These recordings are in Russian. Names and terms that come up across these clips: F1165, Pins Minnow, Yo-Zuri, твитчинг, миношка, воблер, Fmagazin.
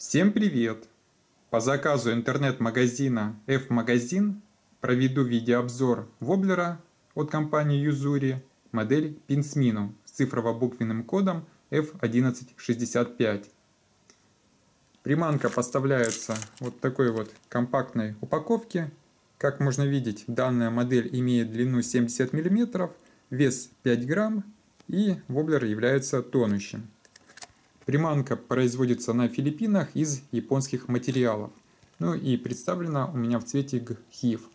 Всем привет! По заказу интернет-магазина Fmagazin проведу видеообзор воблера от компании Yo-Zuri модель Pins Minnow с цифрово-буквенным кодом F1165. Приманка поставляется вот такой вот компактной упаковке. Как можно видеть, данная модель имеет длину 70 мм, вес 5 грамм и воблер является тонущим. Приманка производится на Филиппинах из японских материалов. Ну и представлена у меня в цвете гхив.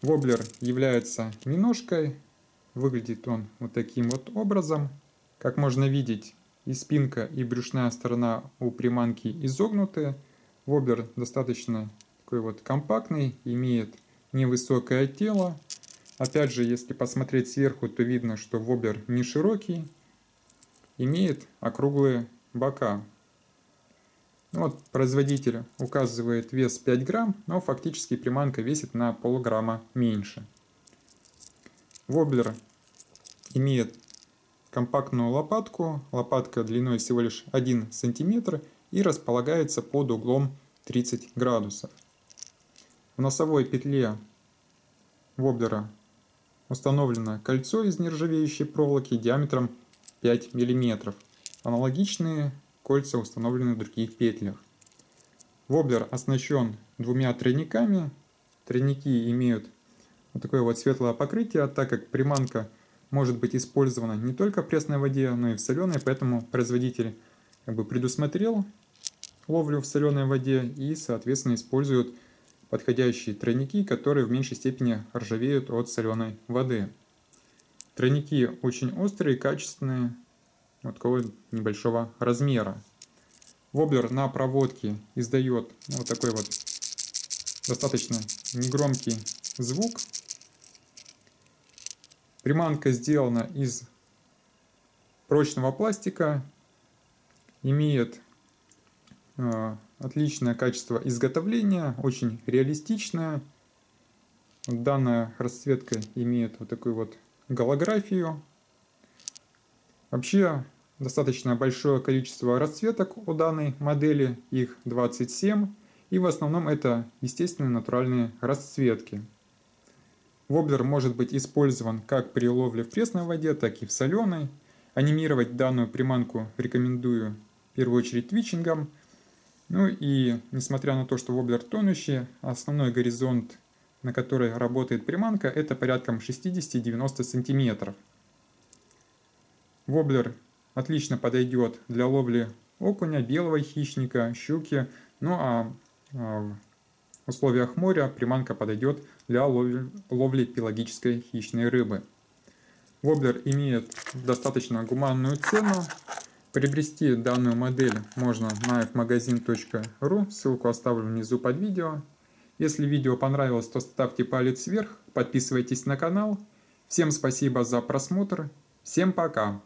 Воблер является миношкой. Выглядит он вот таким вот образом. Как можно видеть, и спинка, и брюшная сторона у приманки изогнуты. Воблер достаточно такой вот компактный, имеет невысокое тело. Опять же, если посмотреть сверху, то видно, что воблер не широкий. Имеет округлые бока. Вот производитель указывает вес 5 грамм, но фактически приманка весит на полграмма меньше. Воблер имеет компактную лопатку. Лопатка длиной всего лишь 1 см и располагается под углом 30 градусов. В носовой петле воблера установлено кольцо из нержавеющей проволоки диаметром 5 мм. Аналогичные кольца установлены в других петлях. Воблер оснащен двумя тройниками. Тройники имеют вот такое вот светлое покрытие, так как приманка может быть использована не только в пресной воде, но и в соленой, поэтому производитель предусмотрел ловлю в соленой воде и, соответственно, использует подходящие тройники, которые в меньшей степени ржавеют от соленой воды. Тройники очень острые, качественные, вот такого небольшого размера. Воблер на проводке издает вот такой вот достаточно негромкий звук. Приманка сделана из прочного пластика, имеет отличное качество изготовления, очень реалистичное. Данная расцветка имеет вот такой вот голографию. Вообще достаточно большое количество расцветок у данной модели, их 27, и в основном это естественные натуральные расцветки. Воблер может быть использован как при ловле в пресной воде, так и в соленой. Анимировать данную приманку рекомендую в первую очередь твитчингом. Ну и несмотря на то, что воблер тонущий, основной горизонт, на которой работает приманка, это порядком 60-90 см. Воблер отлично подойдет для ловли окуня, белого хищника, щуки. Ну а в условиях моря приманка подойдет для ловли пелагической хищной рыбы. Воблер имеет достаточно гуманную цену. Приобрести данную модель можно на fmagazin.ru, ссылку оставлю внизу под видео. Если видео понравилось, то ставьте палец вверх, подписывайтесь на канал. Всем спасибо за просмотр. Всем пока!